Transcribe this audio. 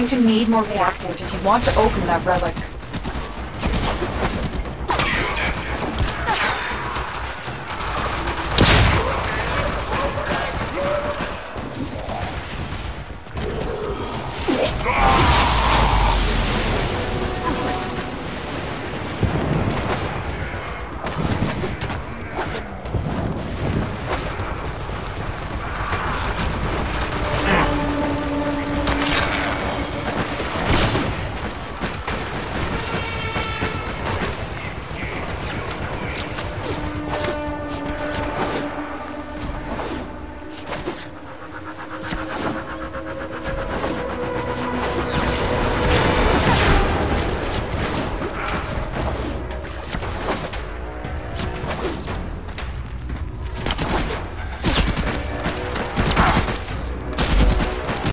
going to need more reactant if you want to open that relic.